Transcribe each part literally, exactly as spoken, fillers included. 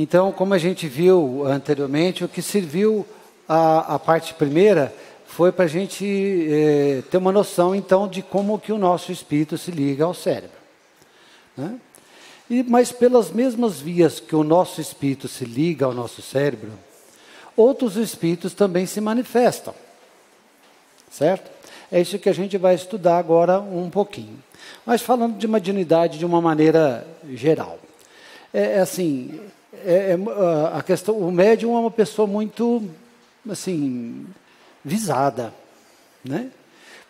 Então, como a gente viu anteriormente, o que serviu a, a parte primeira foi para a gente eh, ter uma noção, então, de como que o nosso espírito se liga ao cérebro, né? E, mas pelas mesmas vias que o nosso espírito se liga ao nosso cérebro, outros espíritos também se manifestam, certo? É isso que a gente vai estudar agora um pouquinho. Mas falando de mediunidade de uma maneira geral. É, é assim, é, é, a questão, o médium é uma pessoa muito, assim, visada, né?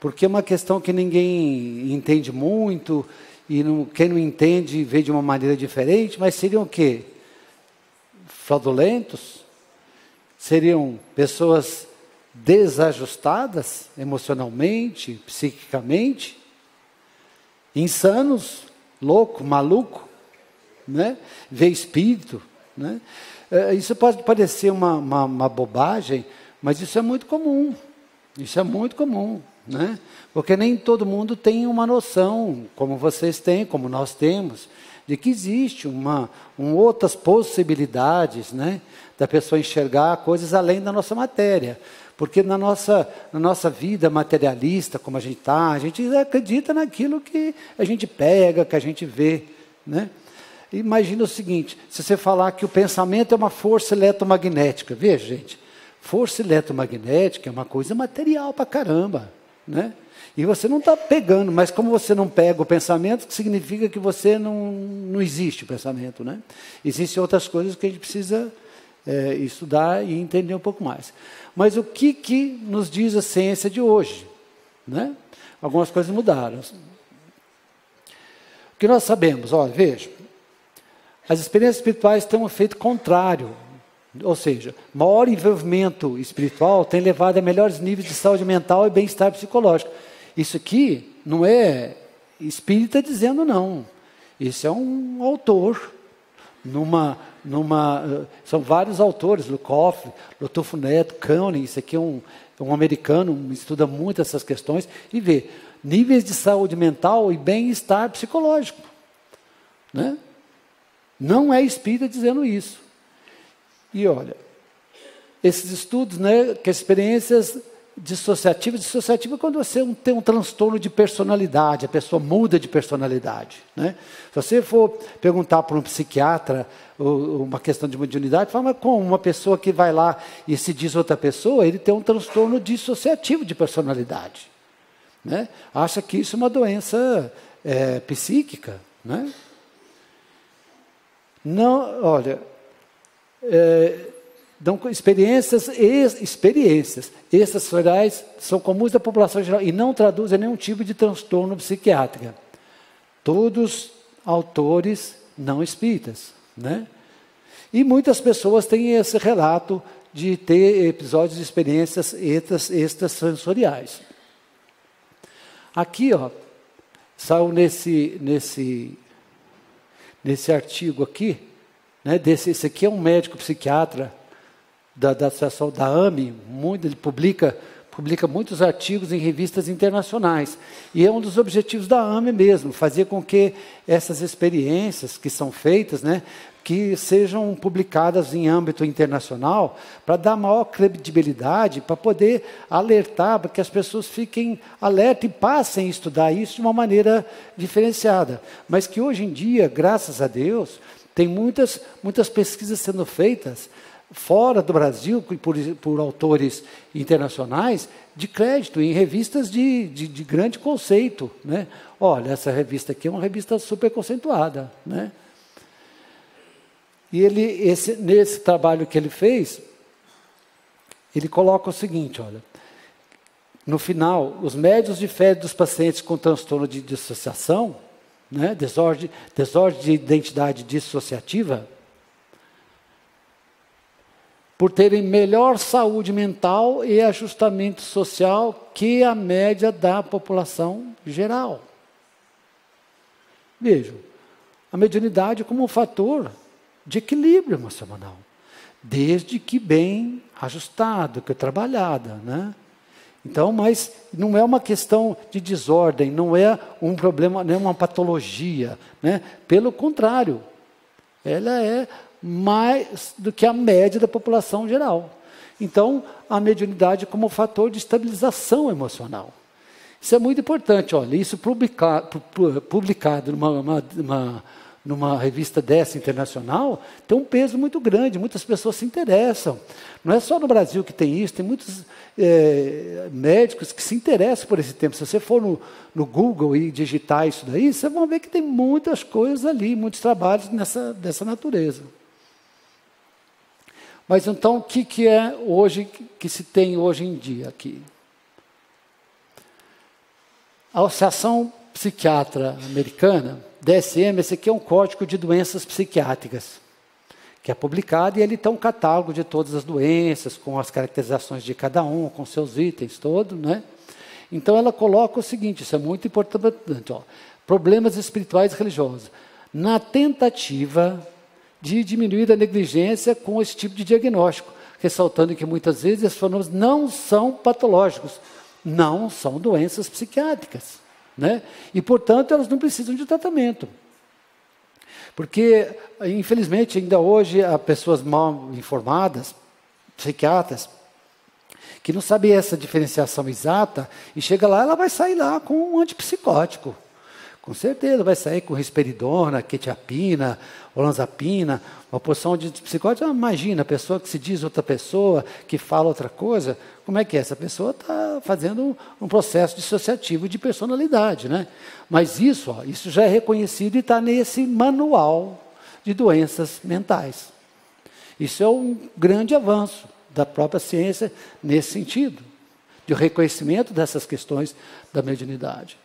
Porque é uma questão que ninguém entende muito, e não, quem não entende vê de uma maneira diferente, mas seriam o quê? Fraudulentos? Seriam pessoas desajustadas emocionalmente, psiquicamente, insanos, louco, maluco, né? Vê espírito, né? É, isso pode parecer uma, uma, uma bobagem, mas isso é muito comum, isso é muito comum, né? Porque nem todo mundo tem uma noção, como vocês têm, como nós temos, de que existe uma, um, outras possibilidades, né, da pessoa enxergar coisas além da nossa matéria. Porque na nossa, na nossa vida materialista, como a gente está, a gente acredita naquilo que a gente pega, que a gente vê, né? Imagina o seguinte, se você falar que o pensamento é uma força eletromagnética, veja, gente, força eletromagnética é uma coisa material pra caramba, né? E você não está pegando, mas como você não pega o pensamento, significa que você não, não existe o pensamento, né? Existem outras coisas que a gente precisa é, estudar e entender um pouco mais. Mas o que, que nos diz a ciência de hoje, né? Algumas coisas mudaram. O que nós sabemos, olha, veja, as experiências espirituais têm um efeito contrário, ou seja, maior envolvimento espiritual tem levado a melhores níveis de saúde mental e bem-estar psicológico. Isso aqui não é espírita dizendo não. Isso é um autor. Numa, numa, são vários autores, Lukoff, Lotufo Neto, Cunning, isso aqui é um, um americano, estuda muito essas questões, e vê níveis de saúde mental e bem-estar psicológico, né? Não é espírita dizendo isso. E olha, esses estudos, né, que experiências dissociativa. Dissociativa é quando você tem um transtorno de personalidade, a pessoa muda de personalidade, né? Se você for perguntar para um psiquiatra ou, uma questão de mediunidade, fala, mas como uma pessoa que vai lá e se diz outra pessoa, ele tem um transtorno dissociativo de personalidade, né? Acha que isso é uma doença é, psíquica, né? Não, olha... É, Então, experiências, ex, experiências extrasensoriais são comuns da população geral e não traduzem nenhum tipo de transtorno psiquiátrico. Todos autores não espíritas, né? E muitas pessoas têm esse relato de ter episódios de experiências extrasensoriais. Aqui, ó, saiu nesse, nesse, nesse artigo aqui, né, desse, esse aqui é um médico psiquiatra da, da Associação da A M E, muito, ele publica, publica muitos artigos em revistas internacionais. E é um dos objetivos da A M E mesmo, fazer com que essas experiências que são feitas, né, que sejam publicadas em âmbito internacional, para dar maior credibilidade, para poder alertar, para que as pessoas fiquem alerta e passem a estudar isso de uma maneira diferenciada. Mas que hoje em dia, graças a Deus, tem muitas, muitas pesquisas sendo feitas fora do Brasil, por, por autores internacionais, de crédito, em revistas de, de, de grande conceito, né? Olha, essa revista aqui é uma revista super conceituada, né? E ele, esse, nesse trabalho que ele fez, ele coloca o seguinte, olha, no final, os médiuns diferem dos pacientes com transtorno de dissociação, né? Desordem, desordem de identidade dissociativa, por terem melhor saúde mental e ajustamento social que a média da população geral. Vejam, a mediunidade como um fator de equilíbrio emocional, desde que bem ajustado, que trabalhada, né? Então, mas não é uma questão de desordem, não é um problema, não é uma patologia, né? Pelo contrário, ela é mais do que a média da população geral. Então, a mediunidade como fator de estabilização emocional. Isso é muito importante. Olha, isso publica, publicado numa, uma, uma, numa revista dessa internacional, tem um peso muito grande, muitas pessoas se interessam. Não é só no Brasil que tem isso, tem muitos é, médicos que se interessam por esse tema. Se você for no, no Google e digitar isso daí, você vai ver que tem muitas coisas ali, muitos trabalhos nessa, dessa natureza. Mas então, o que, que é hoje, que se tem hoje em dia aqui? A Associação Psiquiátrica Americana, D S M, esse aqui é um código de doenças psiquiátricas, que é publicado, e ele tem um catálogo de todas as doenças, com as caracterizações de cada um, com seus itens todos, né? Então, ela coloca o seguinte, isso é muito importante, ó, problemas espirituais e religiosos. Na tentativa de diminuir a negligência com esse tipo de diagnóstico, ressaltando que muitas vezes esses fenômenos não são patológicos, não são doenças psiquiátricas, né? E, portanto, elas não precisam de tratamento. Porque, infelizmente, ainda hoje, há pessoas mal informadas, psiquiatras, que não sabem essa diferenciação exata, e chega lá, ela vai sair lá com um antipsicótico. Com certeza, vai sair com risperidona, quetiapina, olanzapina, uma porção de psicóticos. Imagina, a pessoa que se diz outra pessoa, que fala outra coisa, como é que é? Essa pessoa está fazendo um processo dissociativo de personalidade, né? Mas isso, ó, isso já é reconhecido e está nesse manual de doenças mentais. Isso é um grande avanço da própria ciência nesse sentido, de reconhecimento dessas questões da mediunidade.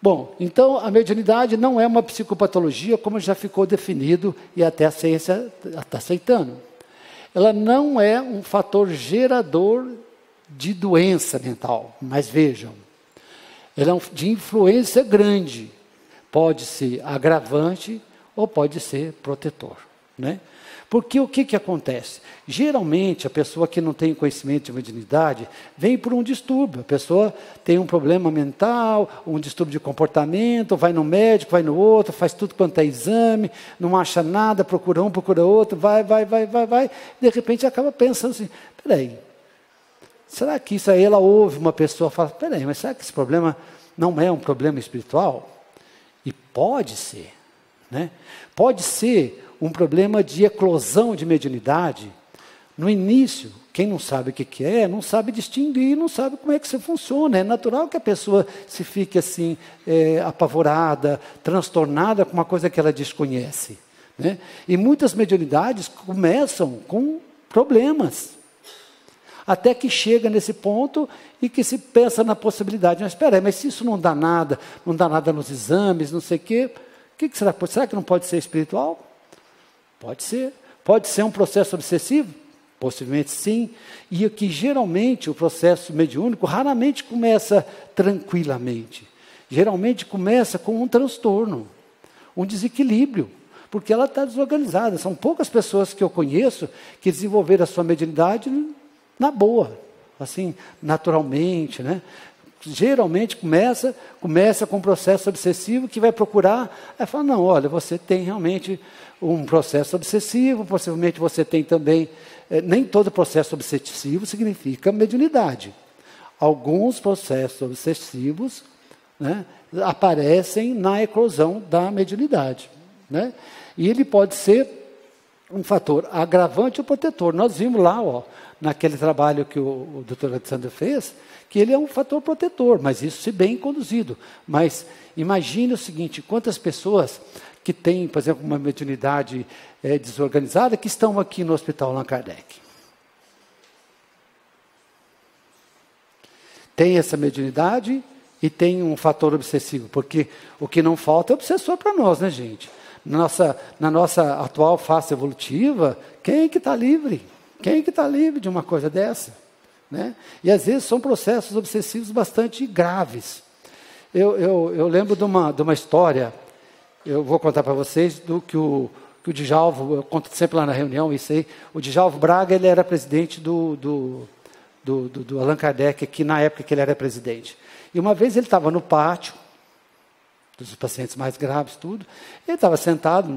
Bom, então a mediunidade não é uma psicopatologia, como já ficou definido e até a ciência está aceitando. Ela não é um fator gerador de doença mental, mas vejam, ela é de influência grande, pode ser agravante ou pode ser protetor, né? Porque o que, que acontece? Geralmente, a pessoa que não tem conhecimento de mediunidade vem por um distúrbio. A pessoa tem um problema mental, um distúrbio de comportamento, vai no médico, vai no outro, faz tudo quanto é exame, não acha nada, procura um, procura outro, vai, vai, vai, vai, vai. De repente, acaba pensando assim, peraí, será que isso aí ela ouve uma pessoa e fala, peraí, mas será que esse problema não é um problema espiritual? E pode ser, né? Pode ser um problema de eclosão de mediunidade. No início, quem não sabe o que, que é, não sabe distinguir, não sabe como é que isso funciona. É natural que a pessoa se fique assim, é, apavorada, transtornada com uma coisa que ela desconhece, né? E muitas mediunidades começam com problemas, até que chega nesse ponto e que se pensa na possibilidade, mas espera aí, mas se isso não dá nada, não dá nada nos exames, não sei o quê, que que será? Será que não pode ser espiritual? Pode ser. Pode ser um processo obsessivo? Possivelmente sim. E que geralmente o processo mediúnico raramente começa tranquilamente. Geralmente começa com um transtorno, um desequilíbrio, porque ela está desorganizada. São poucas pessoas que eu conheço que desenvolveram a sua mediunidade na boa, assim, naturalmente, né? Geralmente começa, começa com um processo obsessivo que vai procurar, vai falar, não, olha, você tem realmente um processo obsessivo, possivelmente você tem também, eh, nem todo processo obsessivo significa mediunidade. Alguns processos obsessivos, né, aparecem na eclosão da mediunidade, né? E ele pode ser um fator agravante ou protetor. Nós vimos lá, ó, naquele trabalho que o, o doutor Alexandre fez, que ele é um fator protetor, mas isso se bem conduzido. Mas imagine o seguinte, quantas pessoas que têm, por exemplo, uma mediunidade é, desorganizada, que estão aqui no Hospital Allan Kardec. Tem essa mediunidade e tem um fator obsessivo, porque o que não falta é obsessor para nós, né, gente? Nossa, na nossa atual fase evolutiva, quem é que está livre? Quem é que está livre de uma coisa dessa? Né? E às vezes são processos obsessivos bastante graves. Eu, eu, eu lembro de uma, de uma história, eu vou contar para vocês, do que o, que o Djalvo, eu conto sempre lá na reunião, isso aí, o Djalvo Braga, ele era presidente do, do, do, do, do Allan Kardec, aqui na época que ele era presidente. E uma vez ele estava no pátio, dos pacientes mais graves, tudo. Ele estava sentado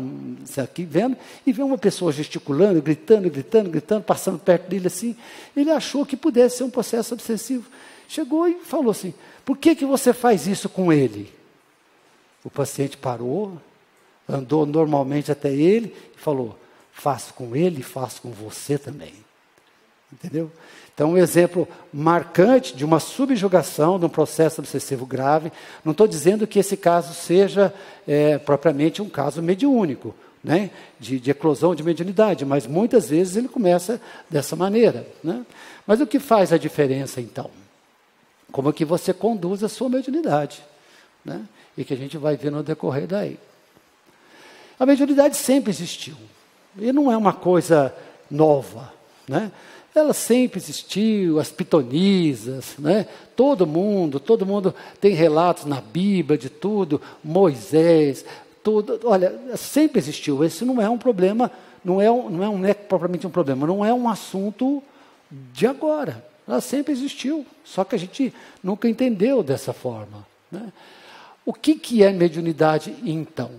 aqui vendo, e vê uma pessoa gesticulando, gritando, gritando, gritando, passando perto dele assim. Ele achou que pudesse ser um processo obsessivo. Chegou e falou assim, por que que você faz isso com ele? O paciente parou, andou normalmente até ele e falou, faço com ele e faço com você também. Entendeu? Então, um exemplo marcante de uma subjugação de um processo obsessivo grave. Não estou dizendo que esse caso seja é, propriamente um caso mediúnico, né? de, de eclosão de mediunidade, mas muitas vezes ele começa dessa maneira. Né? Mas o que faz a diferença, então? Como é que você conduz a sua mediunidade, né? E que a gente vai ver no decorrer daí. A mediunidade sempre existiu, e não é uma coisa nova, né? Ela sempre existiu, as pitonisas, né? todo mundo, todo mundo tem relatos na Bíblia de tudo, Moisés, tudo, olha, sempre existiu. Esse não é um problema, não é, um, não é, um, não é propriamente um problema, não é um assunto de agora. Ela sempre existiu, só que a gente nunca entendeu dessa forma. Né? O que, que é mediunidade, então?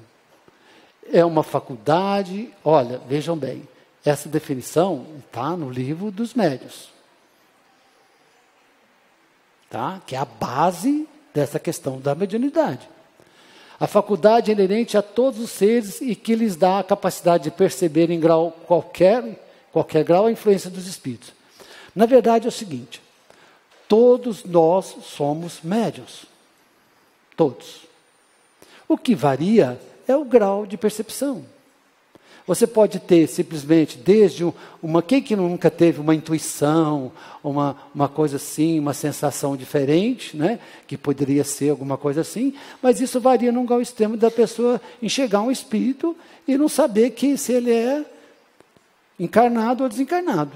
É uma faculdade, olha, vejam bem, essa definição está no livro dos médiuns, tá? Que é a base dessa questão da mediunidade. A faculdade é inerente a todos os seres e que lhes dá a capacidade de perceber em grau qualquer, qualquer grau a influência dos espíritos. Na verdade é o seguinte, todos nós somos médiuns, todos. O que varia é o grau de percepção. Você pode ter simplesmente, desde um, uma, quem que nunca teve uma intuição, uma, uma coisa assim, uma sensação diferente, né? Que poderia ser alguma coisa assim, mas isso varia num grau extremo da pessoa enxergar um espírito e não saber que, se ele é encarnado ou desencarnado.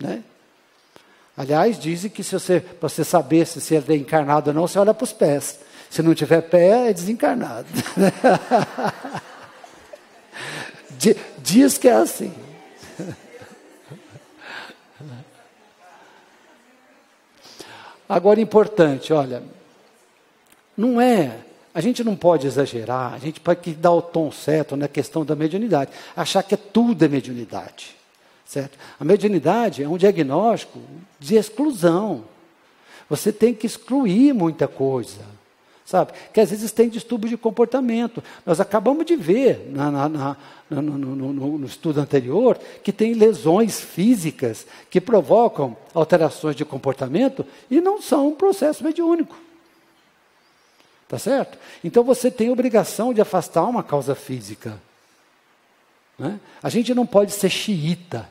Né? Aliás, dizem que se você, para você saber se, se ele é encarnado ou não, você olha para os pés. Se não tiver pé, é desencarnado. Diz que é assim. Agora, importante, olha, não é, a gente não pode exagerar, a gente pode dar o tom certo na questão da mediunidade, achar que tudo é mediunidade, certo? A mediunidade é um diagnóstico de exclusão, você tem que excluir muita coisa. Sabe? Que às vezes tem distúrbio de comportamento. Nós acabamos de ver na, na, na, no, no, no, no estudo anterior que tem lesões físicas que provocam alterações de comportamento e não são um processo mediúnico. Tá certo? Então você tem a obrigação de afastar uma causa física. Né? A gente não pode ser xiita.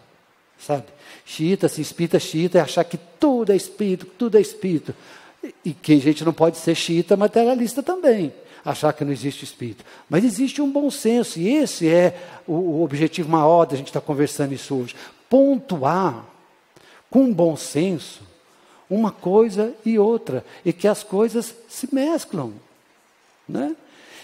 Sabe? Xiita, se espírita, xiita, é achar que tudo é espírito, tudo é espírito. E que a gente não pode ser xiita materialista também, achar que não existe espírito. Mas existe um bom senso, e esse é o, o objetivo maior da gente estar conversando isso hoje. Pontuar, com bom senso, uma coisa e outra, e que as coisas se mesclam. Né?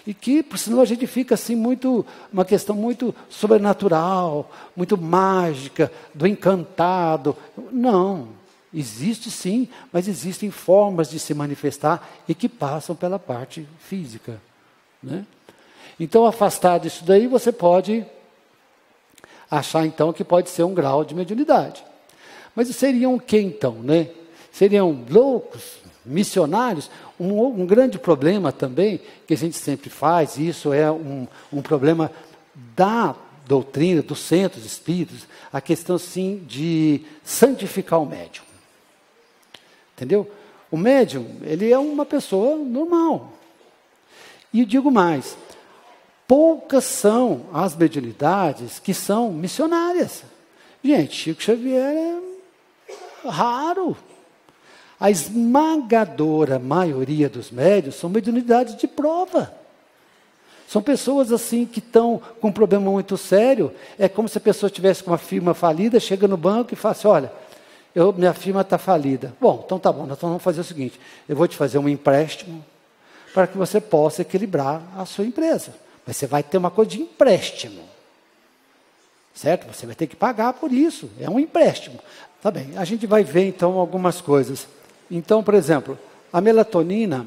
E que, senão a gente fica assim muito, uma questão muito sobrenatural, muito mágica, do encantado. Não. Existe sim, mas existem formas de se manifestar e que passam pela parte física. Né? Então, afastado disso daí, você pode achar, então, que pode ser um grau de mediunidade. Mas seriam o que, então? Né? Seriam loucos, missionários? Um, um grande problema também, que a gente sempre faz, e isso é um, um problema da doutrina, dos centros espíritos, a questão, sim, de santificar o médium. Entendeu? O médium, ele é uma pessoa normal. E digo mais, poucas são as mediunidades que são missionárias. Gente, Chico Xavier é raro. A esmagadora maioria dos médiuns são mediunidades de prova. São pessoas assim que estão com um problema muito sério. É como se a pessoa estivesse com uma firma falida, chega no banco e fala assim, olha, Eu, minha firma está falida. Bom, então tá bom, nós vamos fazer o seguinte, eu vou te fazer um empréstimo para que você possa equilibrar a sua empresa. Mas você vai ter uma coisa de empréstimo. Certo? Você vai ter que pagar por isso, é um empréstimo. Tá bem, a gente vai ver então algumas coisas. Então, por exemplo, a melatonina,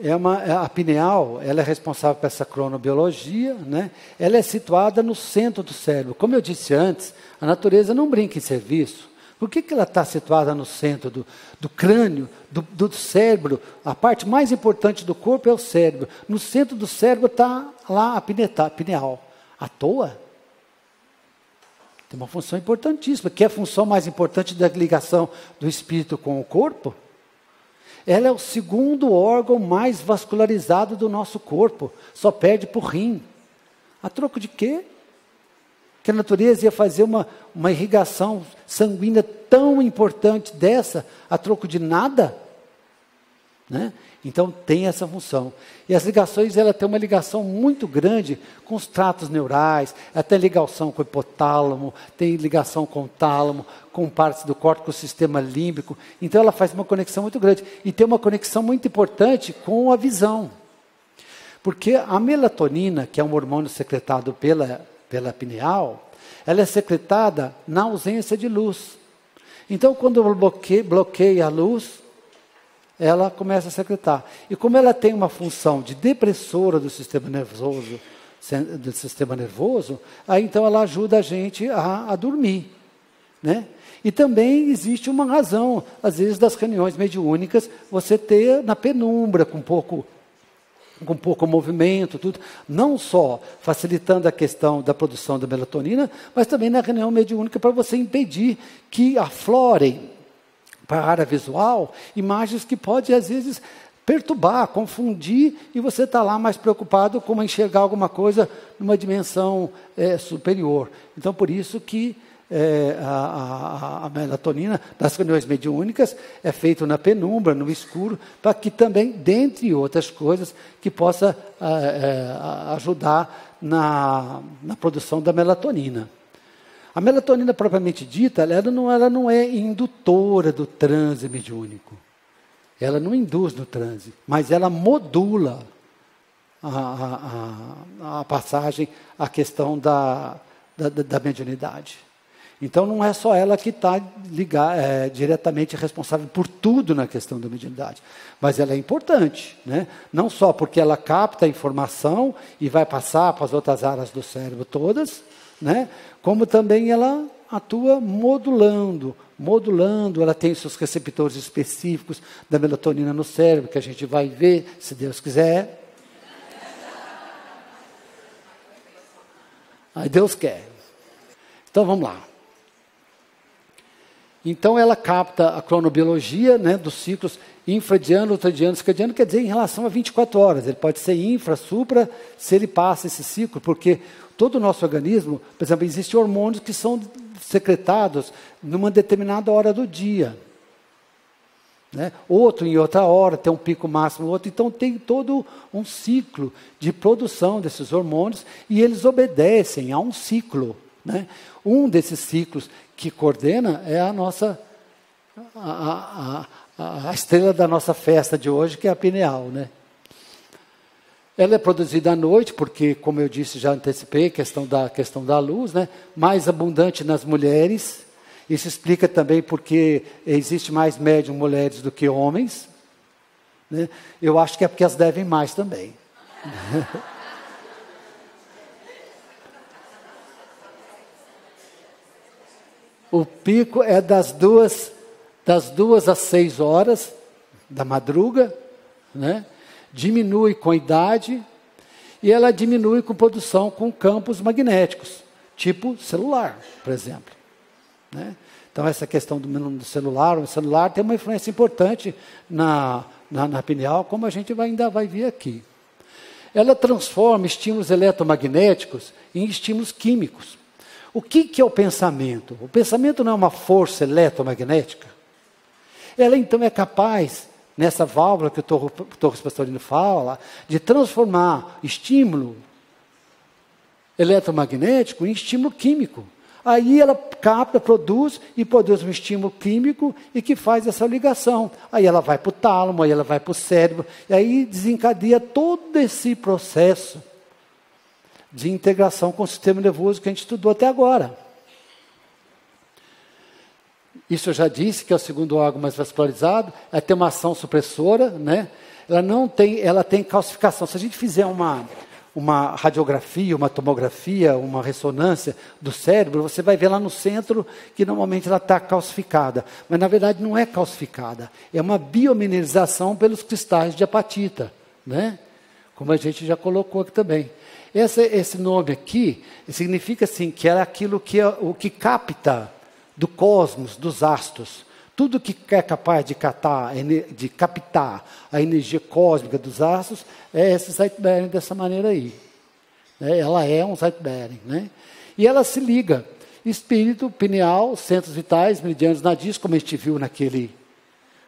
É uma, a pineal, ela é responsável por essa cronobiologia, né? Ela é situada no centro do cérebro. Como eu disse antes, a natureza não brinca em serviço. Por que que ela está situada no centro do, do crânio, do, do cérebro? A parte mais importante do corpo é o cérebro. No centro do cérebro está lá a, pineta, a pineal. À toa? Tem uma função importantíssima, que é a função mais importante da ligação do espírito com o corpo. Ela é o segundo órgão mais vascularizado do nosso corpo. Só perde para o rim. A troco de quê? Que a natureza ia fazer uma, uma irrigação sanguínea tão importante dessa, a troco de nada? Né? Então tem essa função. E as ligações, ela tem uma ligação muito grande com os tratos neurais, ela tem ligação com o hipotálamo, tem ligação com o tálamo, com partes do córtex, com o sistema límbico. Então ela faz uma conexão muito grande. E tem uma conexão muito importante com a visão. Porque a melatonina, que é um hormônio secretado pela, pela pineal, ela é secretada na ausência de luz. Então quando bloqueia, bloqueia a luz, ela começa a secretar. E como ela tem uma função de depressora do sistema nervoso, do sistema nervoso, aí então ela ajuda a gente a, a dormir, né? E também existe uma razão, às vezes, das reuniões mediúnicas, você ter na penumbra, com pouco, com pouco movimento, tudo, não só facilitando a questão da produção da melatonina, mas também na reunião mediúnica para você impedir que aflorem para a área visual, imagens que podem, às vezes, perturbar, confundir, e você está lá mais preocupado com enxergar alguma coisa numa dimensão é, superior. Então, por isso que é, a, a, a melatonina, nas reuniões mediúnicas, é feita na penumbra, no escuro, para que também, dentre outras coisas, que possa é, ajudar na, na produção da melatonina. A melatonina, propriamente dita, ela não, ela não é indutora do transe mediúnico. Ela não induz no transe, mas ela modula a, a, a passagem, a questão da, da, da mediunidade. Então, não é só ela que está é, diretamente responsável por tudo na questão da mediunidade, mas ela é importante, né? Não só porque ela capta a informação e vai passar para as outras áreas do cérebro todas, né? Como também ela atua modulando, modulando, ela tem seus receptores específicos da melatonina no cérebro, que a gente vai ver, se Deus quiser. Aí Deus quer. Então vamos lá. Então ela capta a cronobiologia, né, dos ciclos infradiano, ultradiano, circadiano, quer dizer, em relação a vinte e quatro horas. Ele pode ser infra, supra, se ele passa esse ciclo, porque todo o nosso organismo, por exemplo, existem hormônios que são secretados numa determinada hora do dia, né? Outro em outra hora, tem um pico máximo, outro. Então tem todo um ciclo de produção desses hormônios e eles obedecem a um ciclo, né? Um desses ciclos que coordena é a nossa a, a, a estrela da nossa festa de hoje, que é a pineal, né? Ela é produzida à noite, porque, como eu disse, já antecipei, questão da, questão da luz, né? Mais abundante nas mulheres. Isso explica também porque existe mais médium mulheres do que homens, né? Eu acho que é porque elas devem mais também. O pico é das duas, das duas às seis horas da madruga, né? Diminui com a idade e ela diminui com produção com campos magnéticos, tipo celular, por exemplo, né? Então, essa questão do, do celular, o celular tem uma influência importante na, na, na pineal, como a gente vai, ainda vai ver aqui. Ela transforma estímulos eletromagnéticos em estímulos químicos. O que, que é o pensamento? O pensamento não é uma força eletromagnética? Ela, então, é capaz, nessa válvula que o Torres Pastorino fala, de transformar estímulo eletromagnético em estímulo químico. Aí ela capta, produz, e produz um estímulo químico e que faz essa ligação. Aí ela vai para o tálamo, aí ela vai para o cérebro, e aí desencadeia todo esse processo de integração com o sistema nervoso que a gente estudou até agora. Isso eu já disse, que é o segundo órgão mais vascularizado, é ter uma ação supressora, né? ela não tem, ela tem calcificação. Se a gente fizer uma, uma radiografia, uma tomografia, uma ressonância do cérebro, você vai ver lá no centro que normalmente ela está calcificada. Mas, na verdade, não é calcificada. É uma biomineralização pelos cristais de apatita, né? Como a gente já colocou aqui também. Esse, esse nome aqui significa assim, que era aquilo que, o que capta do cosmos, dos astros. Tudo que é capaz de, catar, de captar a energia cósmica dos astros é esse Zeitbering dessa maneira aí. Ela é um Zeitbering, né? E ela se liga. Espírito, pineal, centros vitais, meridianos nadis, como a gente viu naquele,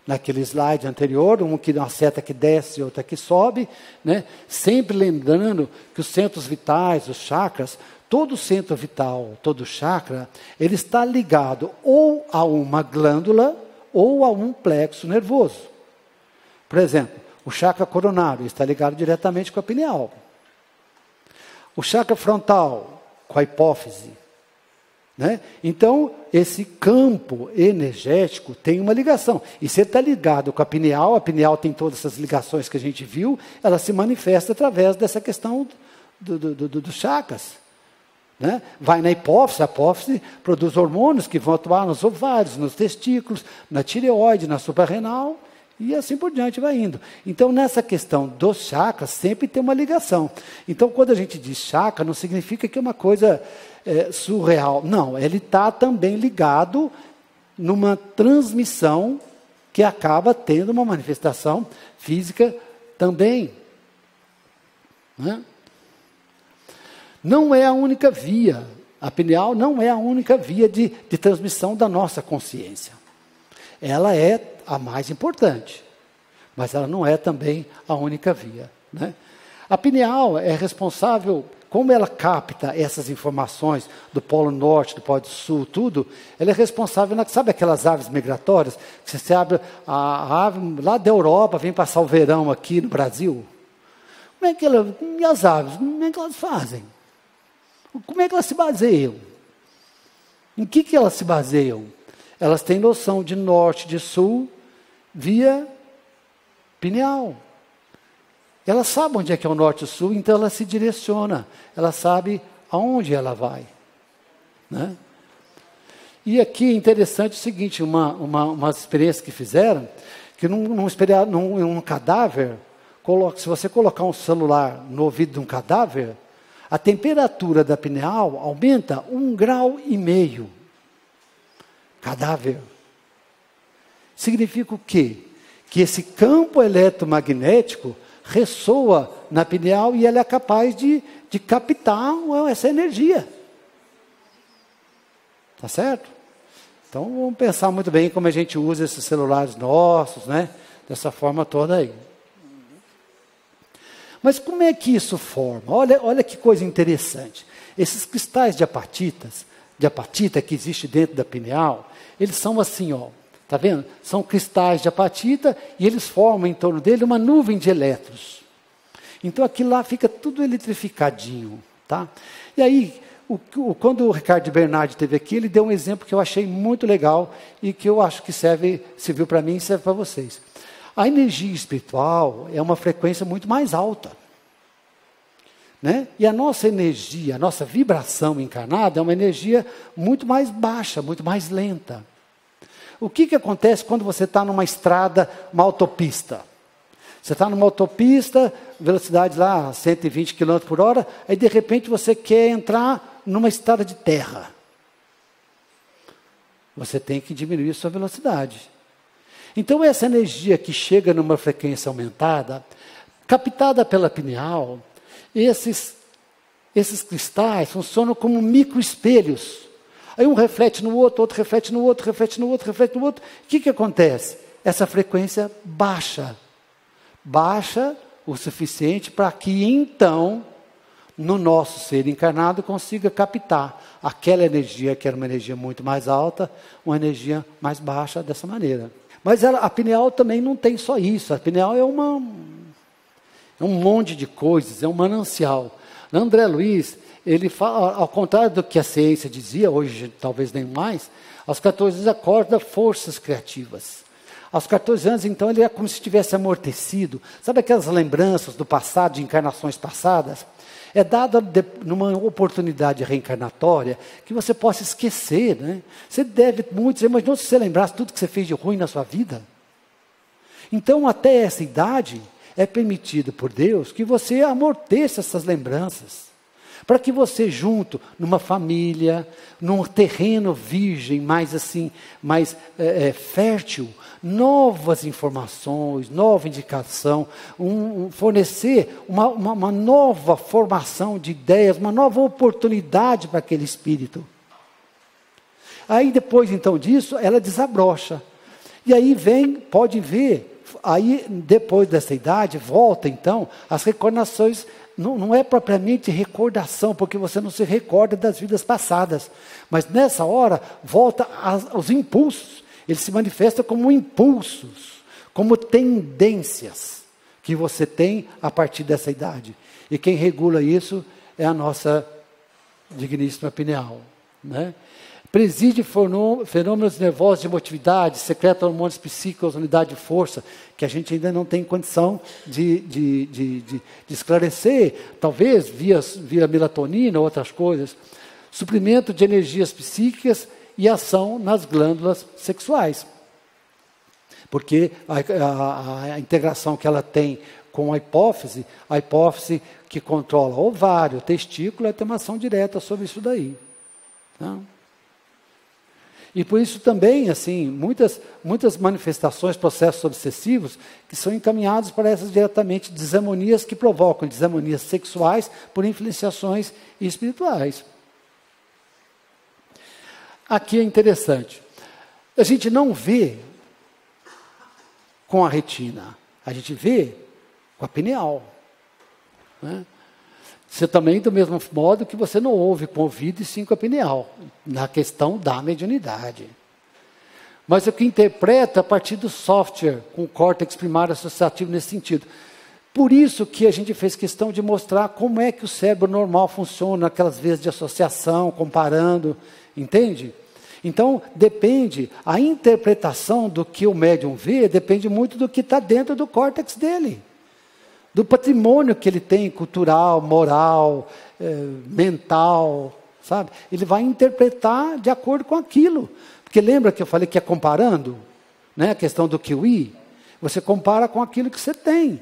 naquele slide anterior, um que, uma seta que desce e outra que sobe, né? Sempre lembrando que os centros vitais, os chakras, todo centro vital, todo chakra, ele está ligado ou a uma glândula ou a um plexo nervoso. Por exemplo, o chakra coronário está ligado diretamente com a pineal. O chakra frontal, com a hipófise. Né? Então, esse campo energético tem uma ligação. E se está ligado com a pineal, a pineal tem todas essas ligações que a gente viu, ela se manifesta através dessa questão do, do, do, do, dos chakras. Né? Vai na hipófise, a hipófise produz hormônios que vão atuar nos ovários, nos testículos, na tireoide, na suprarrenal e assim por diante vai indo. Então, nessa questão dos chakras, sempre tem uma ligação. Então, quando a gente diz chakra, não significa que é uma coisa é, surreal. Não, ele está também ligado numa transmissão que acaba tendo uma manifestação física também. Né? Não é a única via, a pineal não é a única via de, de transmissão da nossa consciência. Ela é a mais importante, mas ela não é também a única via. Né? A pineal é responsável, como ela capta essas informações do Polo Norte, do Polo Sul, tudo, ela é responsável, na, sabe aquelas aves migratórias? Que você abre a, a ave lá da Europa, vem passar o verão aqui no Brasil. Como é que ela, e as aves, como é que elas fazem? Como é que elas se baseiam? Em que, que elas se baseiam? Elas têm noção de norte, de sul, via pineal. Elas sabem onde é que é o norte e o sul, então ela se direciona. Ela sabe aonde ela vai. Né? E aqui é interessante o seguinte, uma, uma, umas experiências que fizeram, que num, num, num, num cadáver, coloca, se você colocar um celular no ouvido de um cadáver, a temperatura da pineal aumenta um grau e meio. Cadáver. Significa o quê? Que esse campo eletromagnético ressoa na pineal e ela é capaz de, de captar essa energia. Tá certo? Então vamos pensar muito bem como a gente usa esses celulares nossos, né? Dessa forma toda aí. Mas como é que isso forma? Olha, olha que coisa interessante. Esses cristais de apatitas, de apatita que existe dentro da pineal, eles são assim, ó, tá vendo? São cristais de apatita e eles formam em torno dele uma nuvem de elétrons. Então aquilo lá fica tudo eletrificadinho, tá? E aí, o, o, quando o Ricardo Bernardi esteve aqui, ele deu um exemplo que eu achei muito legal e que eu acho que serve, serviu para mim e serve para vocês. A energia espiritual é uma frequência muito mais alta. Né? E a nossa energia, a nossa vibração encarnada é uma energia muito mais baixa, muito mais lenta. O que, que acontece quando você está numa estrada, uma autopista? Você está numa autopista, velocidade lá cento e vinte quilômetros por hora, aí de repente você quer entrar numa estrada de terra. Você tem que diminuir a sua velocidade. Então, essa energia que chega numa frequência aumentada, captada pela pineal, esses, esses cristais funcionam como microespelhos. Aí um reflete no outro, outro reflete no outro, reflete no outro, reflete no outro. O que, que acontece? Essa frequência baixa. Baixa o suficiente para que, então, no nosso ser encarnado, consiga captar aquela energia, que era uma energia muito mais alta, uma energia mais baixa dessa maneira. Mas ela, a pineal também não tem só isso. A pineal é, uma, é um monte de coisas, é um manancial. André Luiz, ele fala, ao contrário do que a ciência dizia, hoje talvez nem mais, aos quatorze anos acorda forças criativas. Aos quatorze anos, então, ele é como se estivesse amortecido. Sabe aquelas lembranças do passado, de encarnações passadas? É dada numa oportunidade reencarnatória que você possa esquecer, né? Você deve muito, você imaginou se você lembrasse tudo que você fez de ruim na sua vida? Então, até essa idade, é permitido por Deus que você amorteça essas lembranças, para que você junto, numa família, num terreno virgem, mais assim, mais é, é, fértil, novas informações, nova indicação, um, um, fornecer uma, uma, uma nova formação de ideias, uma nova oportunidade para aquele espírito. Aí depois então disso, ela desabrocha. E aí vem, pode ver, aí depois dessa idade, volta então, as recordações. Não, não é propriamente recordação, porque você não se recorda das vidas passadas. Mas nessa hora, volta as, aos impulsos. Ele se manifesta como impulsos, como tendências que você tem a partir dessa idade. E quem regula isso é a nossa digníssima pineal, né? Preside fenômenos nervosos de emotividade, secreta hormônios psíquicos, unidade de força, que a gente ainda não tem condição de, de, de, de, de esclarecer, talvez via, via melatonina ou outras coisas, suprimento de energias psíquicas e ação nas glândulas sexuais. Porque a, a, a integração que ela tem com a hipófise, a hipófise que controla o ovário, o testículo, é uma ação direta sobre isso daí. Tá? E por isso também, assim, muitas, muitas manifestações, processos obsessivos, que são encaminhados para essas diretamente desarmonias que provocam desarmonias sexuais por influenciações espirituais. Aqui é interessante. A gente não vê com a retina, a gente vê com a pineal, né? Você também, do mesmo modo que você não ouve com o ouvido e sim com a pineal, na questão da mediunidade. Mas o que interpreta a partir do software, com o córtex primário associativo nesse sentido. Por isso que a gente fez questão de mostrar como é que o cérebro normal funciona, aquelas vezes de associação, comparando, entende? Então, depende, a interpretação do que o médium vê, depende muito do que está dentro do córtex dele. Do patrimônio que ele tem, cultural, moral, eh, mental, sabe? Ele vai interpretar de acordo com aquilo. Porque lembra que eu falei que é comparando? Né? A questão do kiwi, você compara com aquilo que você tem.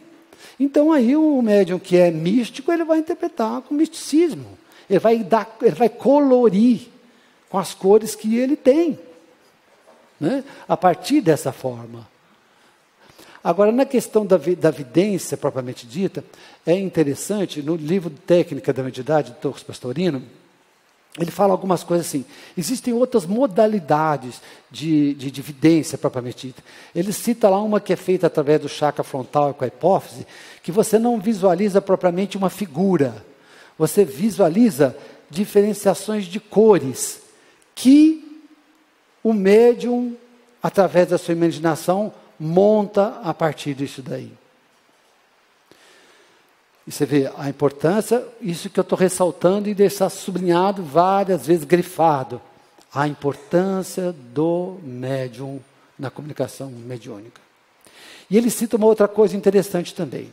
Então aí o médium que é místico, ele vai interpretar com misticismo. Ele vai dar, ele vai colorir com as cores que ele tem, né? A partir dessa forma. Agora, na questão da, vi, da vidência propriamente dita, é interessante, no livro Técnica da Mediunidade, de Torres Pastorino, ele fala algumas coisas assim, existem outras modalidades de, de, de vidência propriamente dita. Ele cita lá uma que é feita através do chakra frontal com a hipófise, que você não visualiza propriamente uma figura, você visualiza diferenciações de cores, que o médium, através da sua imaginação, monta a partir disso daí. E você vê a importância, isso que eu estou ressaltando e deixar sublinhado várias vezes, grifado, a importância do médium na comunicação mediúnica. E ele cita uma outra coisa interessante também.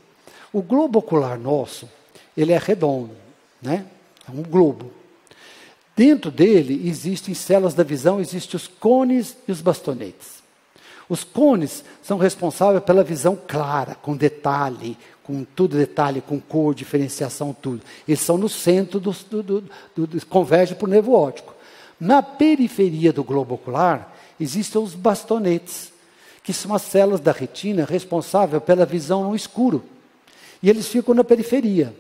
O globo ocular nosso, ele é redondo, né? É um globo. Dentro dele existem células da visão, existem os cones e os bastonetes. Os cones são responsáveis pela visão clara, com detalhe, com tudo detalhe, com cor, diferenciação, tudo. Eles são no centro, do, do, do, do, convergem para o nervo óptico. Na periferia do globo ocular, existem os bastonetes, que são as células da retina responsáveis pela visão no escuro. E eles ficam na periferia.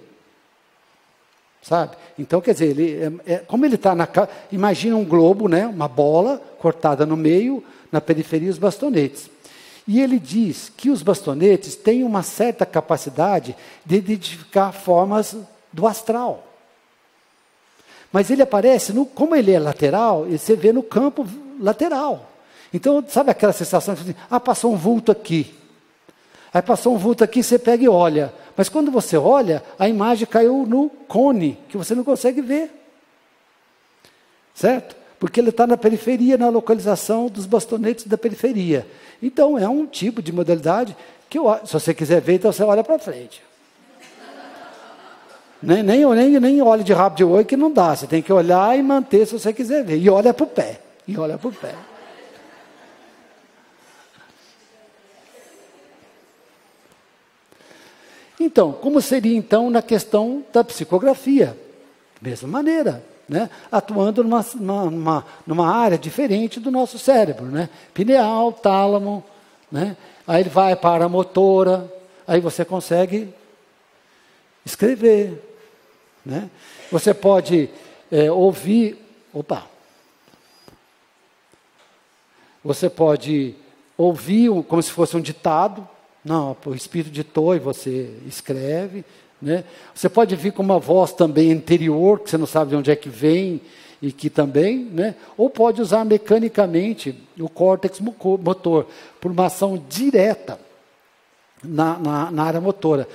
Sabe? Então, quer dizer, ele, é, é, como ele está na... Imagina um globo, né, uma bola cortada no meio, na periferia os bastonetes. E ele diz que os bastonetes têm uma certa capacidade de identificar formas do astral. Mas ele aparece, no, como ele é lateral, você vê no campo lateral. Então, sabe aquela sensação de, ah, passou um vulto aqui. Aí passou um vulto aqui, você pega e olha. Mas quando você olha, a imagem caiu no cone, que você não consegue ver. Certo? porque ele está na periferia, na localização dos bastonetes da periferia. Então, é um tipo de modalidade que, eu, se você quiser ver, então você olha para frente. nem, nem, nem, nem olha de rabo de olho que não dá, você tem que olhar e manter se você quiser ver. E olha para o pé, e olha para o pé. Então, como seria então na questão da psicografia? Da mesma maneira, né? Atuando numa, numa, numa área diferente do nosso cérebro, né? Pineal, tálamo, né? Aí ele vai para a motora, aí você consegue escrever, né? Você pode é, ouvir, opa, você pode ouvir como se fosse um ditado. Não, o espírito ditou e você escreve, né? Você pode vir com uma voz também interior, que você não sabe de onde é que vem e que também, né? Ou pode usar mecanicamente o córtex motor, por uma ação direta na, na, na área motora.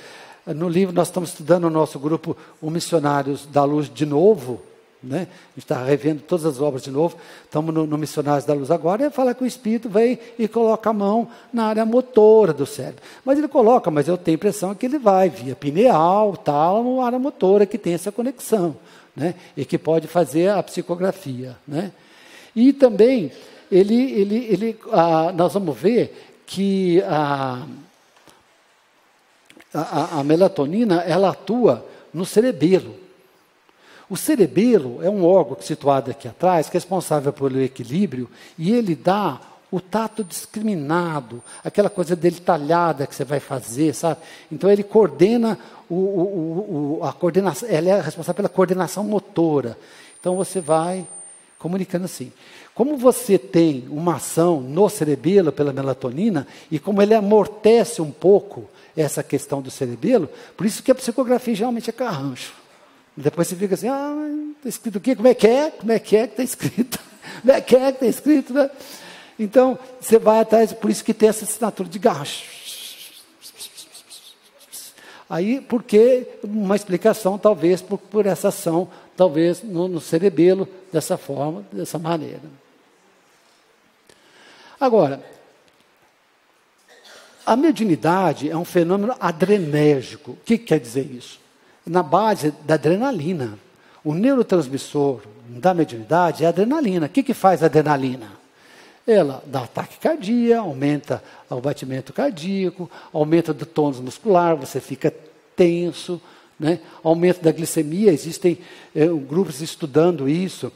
No livro nós estamos estudando o nosso grupo, o Missionários da Luz de novo, né? A gente está revendo todas as obras de novo, estamos no, no Missionários da Luz agora, e fala que o espírito vem e coloca a mão na área motora do cérebro. Mas ele coloca, mas eu tenho a impressão que ele vai via pineal, tálamo, área motora, que tem essa conexão, né? E que pode fazer a psicografia, né? E também, ele, ele, ele, ah, nós vamos ver que a, a, a melatonina, ela atua no cerebelo. O cerebelo é um órgão situado aqui atrás, que é responsável pelo equilíbrio, e ele dá o tato discriminado, aquela coisa detalhada que você vai fazer, sabe? Então ele coordena, o, o, o, a coordenação, ela é responsável pela coordenação motora. Então você vai comunicando assim. Como você tem uma ação no cerebelo pela melatonina, e como ele amortece um pouco essa questão do cerebelo, por isso que a psicografia geralmente é carrancho. Depois você fica assim, ah, está escrito o quê? Como é que é? Como é que é que está escrito? Como é que é que está escrito? Né? Então, você vai atrás, por isso que tem essa assinatura de garra. Aí, porque uma explicação, talvez, por, por essa ação, talvez, no, no cerebelo, dessa forma, dessa maneira. Agora, a mediunidade é um fenômeno adrenérgico. O que, que quer dizer isso? Na base da adrenalina. O neurotransmissor da mediunidade é a adrenalina. O que, que faz a adrenalina? Ela dá taquicardia, aumenta o batimento cardíaco, aumenta do tônus muscular, você fica tenso, né? Aumento da glicemia, existem é, grupos estudando isso.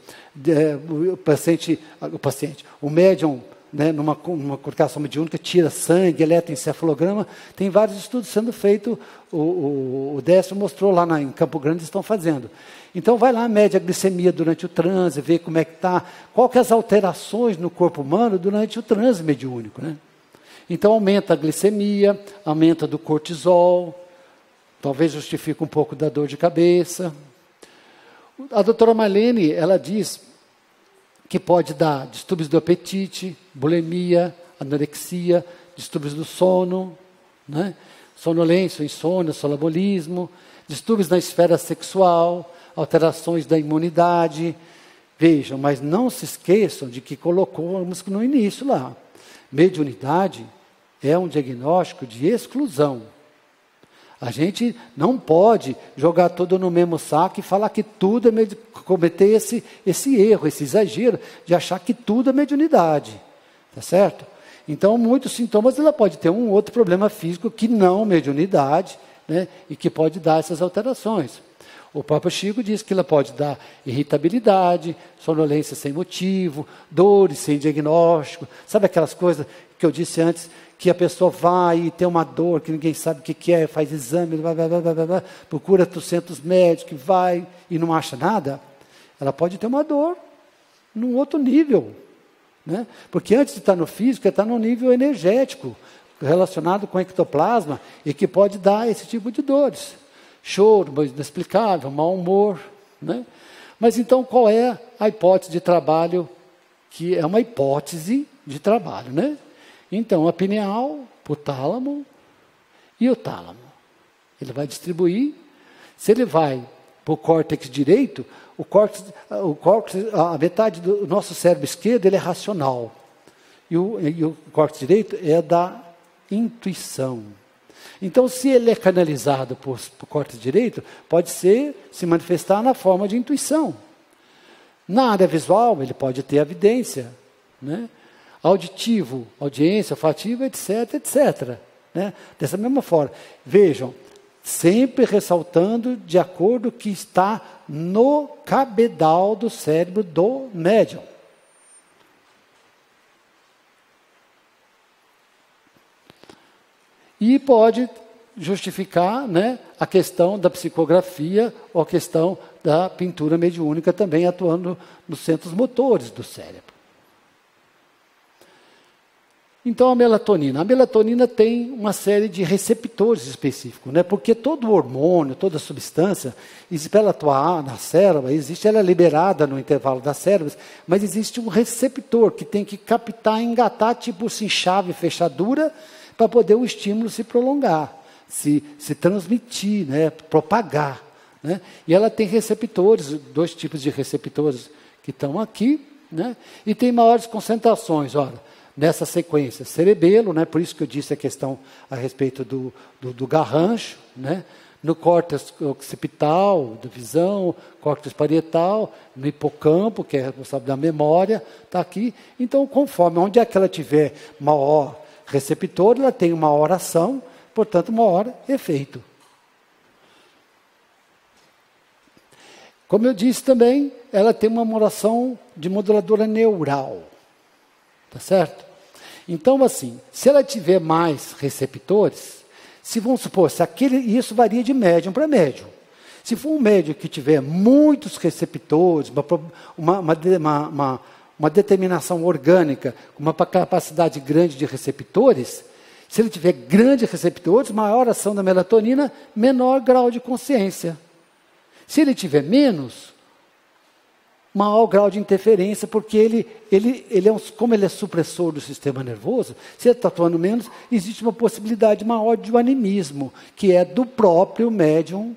É, o paciente, o paciente, o médium, né, numa, numa comunicação mediúnica, tira sangue, eletroencefalograma, tem vários estudos sendo feitos, o, o, o D S M mostrou lá na, em Campo Grande, estão fazendo. Então vai lá, mede a glicemia durante o transe, vê como é que está, qual que é as alterações no corpo humano durante o transe mediúnico, né? Então aumenta a glicemia, aumenta do cortisol, talvez justifique um pouco da dor de cabeça. A doutora Marlene, ela diz que pode dar distúrbios do apetite, bulimia, anorexia, distúrbios do sono, né? Sonolência, insônia, sonambulismo, distúrbios na esfera sexual, alterações da imunidade. Vejam, mas não se esqueçam de que colocamos no início lá. Mediunidade é um diagnóstico de exclusão. A gente não pode jogar tudo no mesmo saco e falar que tudo é med... cometer esse, esse erro, esse exagero, de achar que tudo é mediunidade. Tá certo? Então, muitos sintomas, ela pode ter um outro problema físico que não mediunidade, né? E que pode dar essas alterações. O próprio Chico diz que ela pode dar irritabilidade, sonolência sem motivo, dores sem diagnóstico. Sabe aquelas coisas que eu disse antes, que a pessoa vai e tem uma dor que ninguém sabe o que, que é, faz exame, blá, blá, blá, blá, blá, procura trocentos médicos, vai e não acha nada? Ela pode ter uma dor num outro nível, né? Porque antes de estar no físico, ela está no nível energético, relacionado com ectoplasma, e que pode dar esse tipo de dores. Choro inexplicável, mau humor, né? Mas então qual é a hipótese de trabalho, que é uma hipótese de trabalho, né? Então a pineal, o tálamo e o tálamo. Ele vai distribuir, se ele vai para o córtex direito, o córtex, o córtex, a metade do nosso cérebro esquerdo ele é racional. E o, e o córtex direito é da intuição. Então, se ele é canalizado por, por córtex direito, pode ser, se manifestar na forma de intuição. Na área visual, ele pode ter a evidência, né? Auditivo, audiência, olfativa, etc, et cetera. Né? Dessa mesma forma. Vejam, sempre ressaltando de acordo que está no cabedal do cérebro do médium. E pode justificar, né, a questão da psicografia ou a questão da pintura mediúnica também atuando nos centros motores do cérebro. Então, a melatonina. A melatonina tem uma série de receptores específicos, né? Porque todo hormônio, toda substância, para ela atuar na célula, existe, ela é liberada no intervalo das células, mas existe um receptor que tem que captar, engatar, tipo assim, chave, fechadura, para poder o estímulo se prolongar, se, se transmitir, né? Propagar. Né? E ela tem receptores, dois tipos de receptores que estão aqui, né? E tem maiores concentrações, olha. Nessa sequência, cerebelo, né? Por isso que eu disse a questão a respeito do, do, do garrancho, né? No córtex occipital, da visão, córtex parietal, no hipocampo, que é responsável da memória, está aqui. Então, conforme onde é que ela tiver maior receptor, ela tem uma maior ação, portanto, maior efeito. Como eu disse também, ela tem uma modulação de moduladora neural. Tá certo? Então, assim, se ela tiver mais receptores, se vamos supor, se aquele, isso varia de médium para médium. Se for um médium que tiver muitos receptores, uma, uma, uma, uma, uma determinação orgânica, uma capacidade grande de receptores, se ele tiver grandes receptores, maior ação da melatonina, menor grau de consciência. Se ele tiver menos, maior grau de interferência, porque ele, ele, ele é um, como ele é supressor do sistema nervoso, se ele está atuando menos, existe uma possibilidade maior de um animismo, que é do próprio médium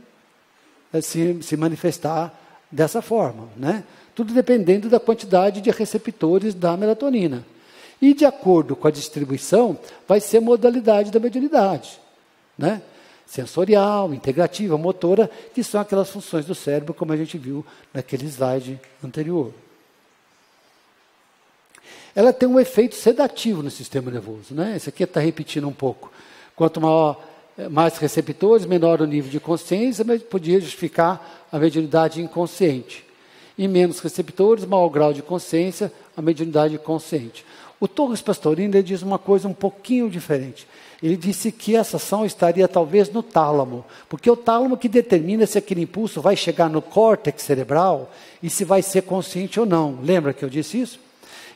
se, se manifestar dessa forma. Né? Tudo dependendo da quantidade de receptores da melatonina. E de acordo com a distribuição, vai ser a modalidade da mediunidade. Né? Sensorial, integrativa, motora, que são aquelas funções do cérebro, como a gente viu naquele slide anterior. Ela tem um efeito sedativo no sistema nervoso, né? Isso aqui está repetindo um pouco. Quanto maior, mais receptores, menor o nível de consciência, mas podia justificar a mediunidade inconsciente. E menos receptores, maior grau de consciência, a mediunidade consciente. O Torres Pastorino ele diz uma coisa um pouquinho diferente. Ele disse que essa ação estaria talvez no tálamo, porque é o tálamo que determina se aquele impulso vai chegar no córtex cerebral e se vai ser consciente ou não. Lembra que eu disse isso?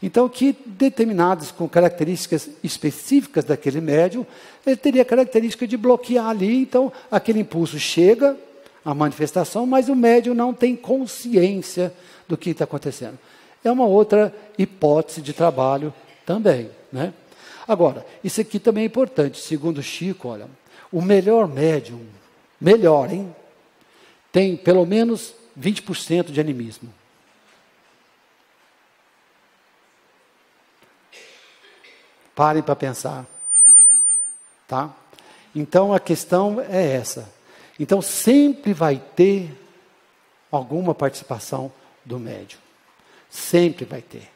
Então, que determinados com características específicas daquele médium, ele teria a característica de bloquear ali, então aquele impulso chega, a manifestação, mas o médium não tem consciência do que está acontecendo. É uma outra hipótese de trabalho também, né? Agora, isso aqui também é importante, segundo Chico, olha, o melhor médium, melhor, hein? Tem pelo menos vinte por cento de animismo. Parem para pensar, tá? Então, a questão é essa. Então, sempre vai ter alguma participação do médium. Sempre vai ter.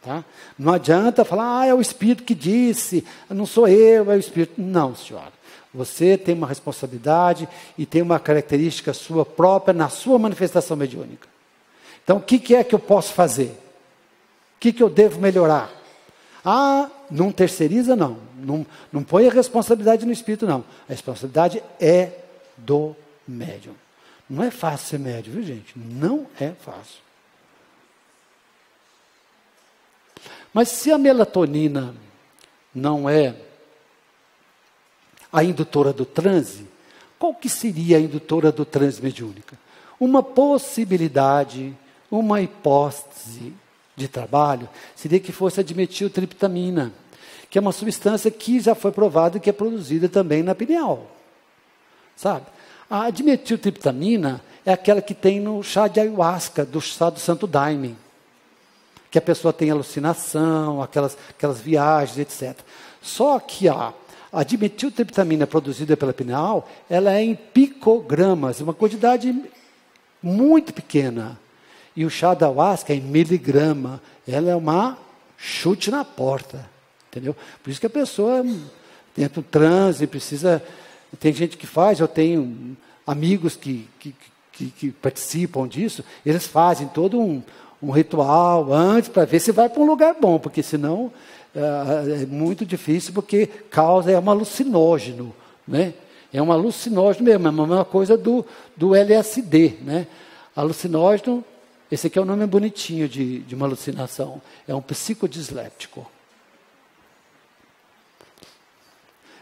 Tá? Não adianta falar, ah, é o Espírito que disse, não sou eu, é o Espírito. Não, senhora. Você tem uma responsabilidade e tem uma característica sua própria na sua manifestação mediúnica. Então, o que, que é que eu posso fazer? O que, que eu devo melhorar? Ah, não terceiriza, não. Não, não põe a responsabilidade no Espírito, não. A responsabilidade é do médium. Não é fácil ser médium, viu, gente? Não é fácil. Mas se a melatonina não é a indutora do transe, qual que seria a indutora do transe mediúnica? Uma possibilidade, uma hipótese de trabalho, seria que fosse a dimetiltriptamina, que é uma substância que já foi provada que é produzida também na pineal. Sabe? A dimetiltriptamina é aquela que tem no chá de ayahuasca, do chá do Santo Daime. Que a pessoa tem alucinação, aquelas, aquelas viagens, etcétera. Só que a, a dimetiltriptamina produzida pela pineal, ela é em picogramas, uma quantidade muito pequena. E o chá da ayahuasca é em miligrama. Ela é uma chute na porta, entendeu? Por isso que a pessoa entra no transe, precisa... Tem gente que faz, eu tenho amigos que, que, que, que participam disso, eles fazem todo um... um ritual antes, para ver se vai para um lugar bom, porque senão é, é muito difícil, porque causa, é um alucinógeno, né? É um alucinógeno mesmo, é a mesma coisa do, do L S D, né? Alucinógeno, esse aqui é o nome bonitinho de, de uma alucinação, é um psicodisléptico.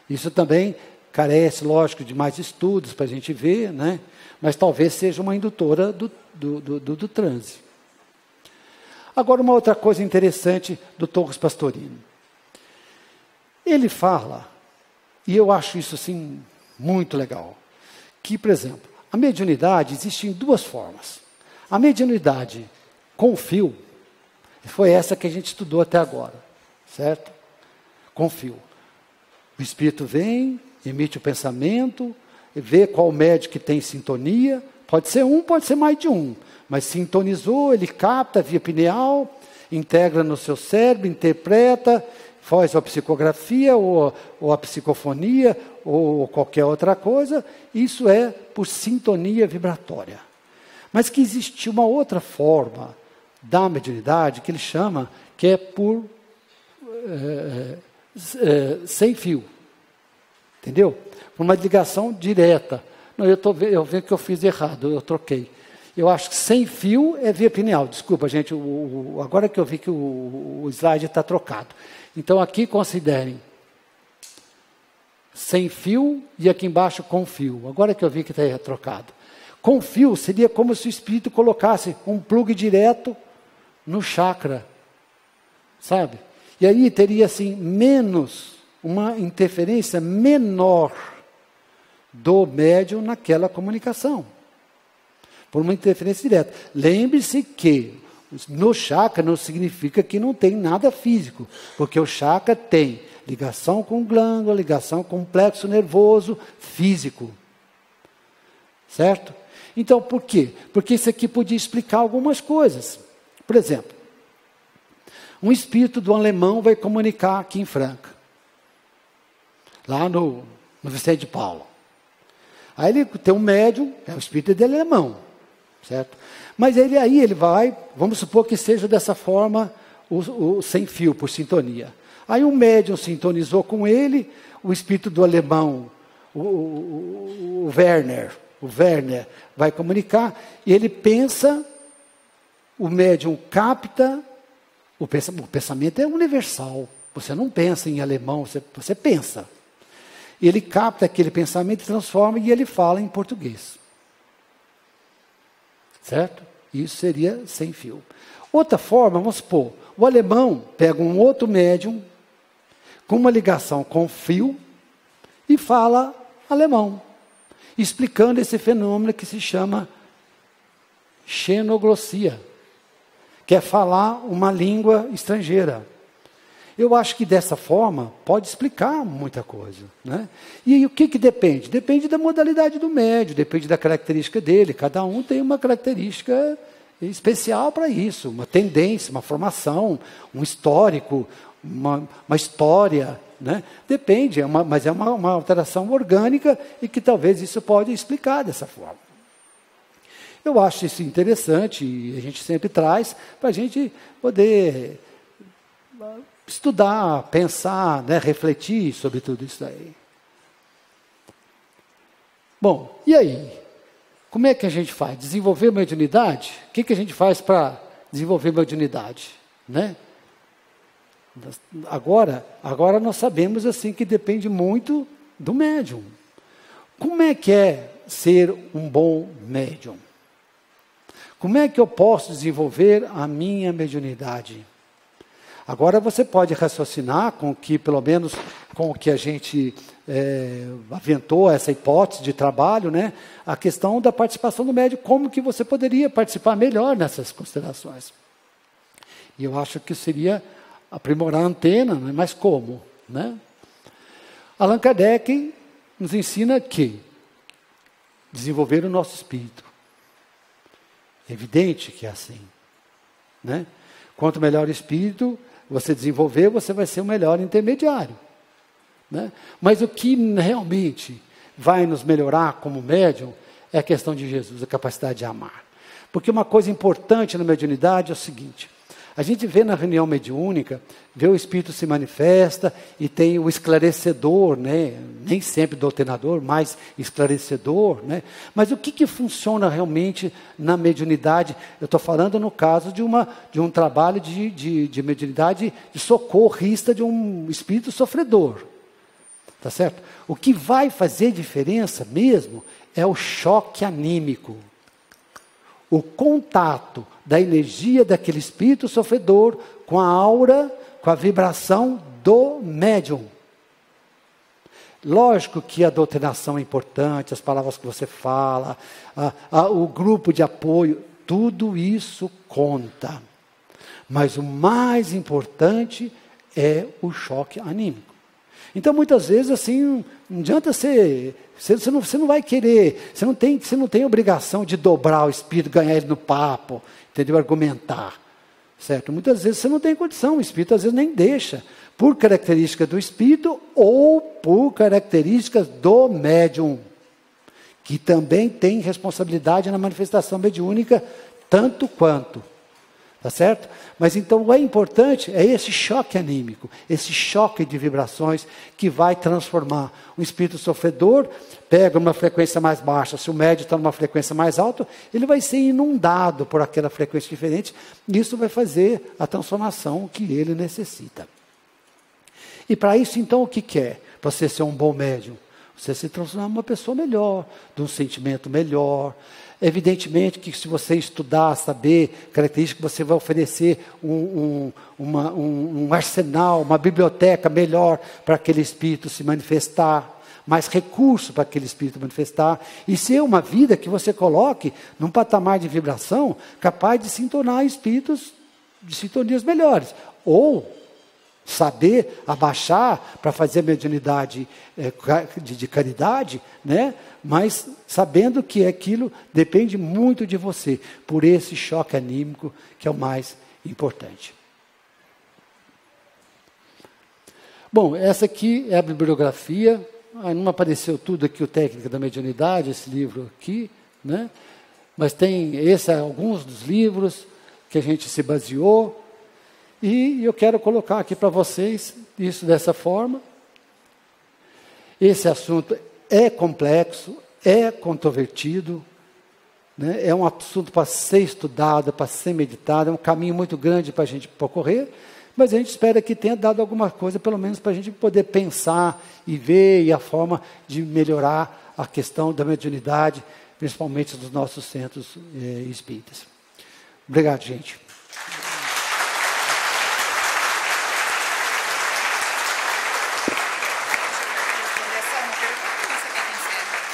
Isso também carece, lógico, de mais estudos para a gente ver, né? Mas talvez seja uma indutora do, do, do, do, do transe. Agora, uma outra coisa interessante do Torres Pastorino. Ele fala, e eu acho isso assim muito legal, que, por exemplo, a mediunidade existe em duas formas. A mediunidade com fio, foi essa que a gente estudou até agora, certo? Com fio. O espírito vem, emite o pensamento, vê qual médium que tem sintonia, pode ser um, pode ser mais de um. Mas sintonizou, ele capta via pineal, integra no seu cérebro, interpreta, faz a psicografia, ou, ou a psicofonia, ou qualquer outra coisa. Isso é por sintonia vibratória. Mas que existe uma outra forma da mediunidade, que ele chama, que é por é, é, sem fio. Entendeu? Por uma ligação direta. Não, eu tô, eu vejo que eu fiz errado, eu troquei. Eu acho que sem fio é via pineal. Desculpa, gente, o, o, agora que eu vi que o, o slide está trocado. Então, aqui considerem sem fio e aqui embaixo com fio. Agora que eu vi que está trocado. Com fio seria como se o espírito colocasse um plugue direto no chakra, sabe? E aí teria, assim, menos, uma interferência menor do médium naquela comunicação. Por uma interferência direta. Lembre-se que no chakra não significa que não tem nada físico, porque o chakra tem ligação com glândula, ligação com plexo nervoso físico. Certo? Então, por quê? Porque isso aqui podia explicar algumas coisas. Por exemplo, um espírito do alemão vai comunicar aqui em Franca, lá no, no Vicente de Paulo. Aí ele tem um médium, é o espírito dele é alemão. Certo? Mas ele aí ele vai, vamos supor que seja dessa forma, o, o sem fio, por sintonia. Aí um médium sintonizou com ele, o espírito do alemão, o, o, o Werner, o Werner vai comunicar, e ele pensa, o médium capta, o pensamento é universal, você não pensa em alemão, você, você pensa. Ele capta aquele pensamento, transforma e ele fala em português. Certo? Isso seria sem fio. Outra forma, vamos supor, o alemão pega um outro médium com uma ligação com fio e fala alemão, explicando esse fenômeno que se chama xenoglossia, que é falar uma língua estrangeira. Eu acho que dessa forma pode explicar muita coisa, né? E o que que depende? Depende da modalidade do médium, depende da característica dele. Cada um tem uma característica especial para isso, uma tendência, uma formação, um histórico, uma, uma história, né? Depende, é uma, mas é uma, uma alteração orgânica e que talvez isso pode explicar dessa forma. Eu acho isso interessante e a gente sempre traz para a gente poder... estudar, pensar, né, refletir sobre tudo isso aí. Bom, e aí? Como é que a gente faz? Desenvolver mediunidade? O que, que a gente faz para desenvolver mediunidade? Né? Agora, agora nós sabemos assim que depende muito do médium. Como é que é ser um bom médium? Como é que eu posso desenvolver a minha mediunidade? Agora você pode raciocinar com que, pelo menos, com o que a gente é, aventou essa hipótese de trabalho, né? A questão da participação do médico, como que você poderia participar melhor nessas considerações. E eu acho que seria aprimorar a antena, mas como, né? Allan Kardec nos ensina que desenvolver o nosso espírito. É evidente que é assim, né? Quanto melhor o espírito você desenvolver, você vai ser o melhor intermediário, né? Mas o que realmente vai nos melhorar como médium é a questão de Jesus, a capacidade de amar. Porque uma coisa importante na mediunidade é o seguinte: a gente vê na reunião mediúnica, vê o Espírito se manifesta e tem o esclarecedor, né? Nem sempre doutrinador, mas esclarecedor, né? Mas o que, que funciona realmente na mediunidade? Eu estou falando no caso de, uma, de um trabalho de, de, de mediunidade de socorrista de um espírito sofredor, tá certo? O que vai fazer diferença mesmo é o choque anímico. O contato da energia daquele espírito sofredor com a aura, com a vibração do médium. Lógico que a doutrinação é importante, as palavras que você fala, a, a, o grupo de apoio, tudo isso conta. Mas o mais importante é o choque anímico. Então, muitas vezes, assim, não adianta ser... Você, você, não, você não vai querer, você não, tem, você não tem obrigação de dobrar o espírito, ganhar ele no papo, entendeu? Argumentar, certo? Muitas vezes você não tem condição, o espírito às vezes nem deixa, por características do espírito ou por características do médium, que também tem responsabilidade na manifestação mediúnica, tanto quanto. Tá certo? Mas então o que é importante é esse choque anímico, esse choque de vibrações que vai transformar. O espírito sofredor pega uma frequência mais baixa, se o médium está numa frequência mais alta, ele vai ser inundado por aquela frequência diferente, e isso vai fazer a transformação que ele necessita. E para isso então o que quer? Para você ser um bom médium, você se transformar numa pessoa melhor, de um sentimento melhor. Evidentemente que se você estudar, saber características, você vai oferecer um, um, uma, um, um arsenal, uma biblioteca melhor para aquele espírito se manifestar, mais recurso para aquele espírito manifestar, e ser uma vida que você coloque num patamar de vibração capaz de se tornar espíritos de sintonias melhores, ou saber abaixar para fazer mediunidade é, de, de caridade, né? Mas sabendo que aquilo depende muito de você, por esse choque anímico que é o mais importante. Bom, essa aqui é a bibliografia, não apareceu tudo aqui, o Técnica da Mediunidade, esse livro aqui, né? Mas tem esse, alguns dos livros que a gente se baseou. E eu quero colocar aqui para vocês isso dessa forma. Esse assunto é complexo, é controvertido, né? É um assunto para ser estudado, para ser meditado, é um caminho muito grande para a gente percorrer, mas a gente espera que tenha dado alguma coisa, pelo menos para a gente poder pensar e ver, e a forma de melhorar a questão da mediunidade, principalmente dos nossos centros eh, espíritas. Obrigado, gente.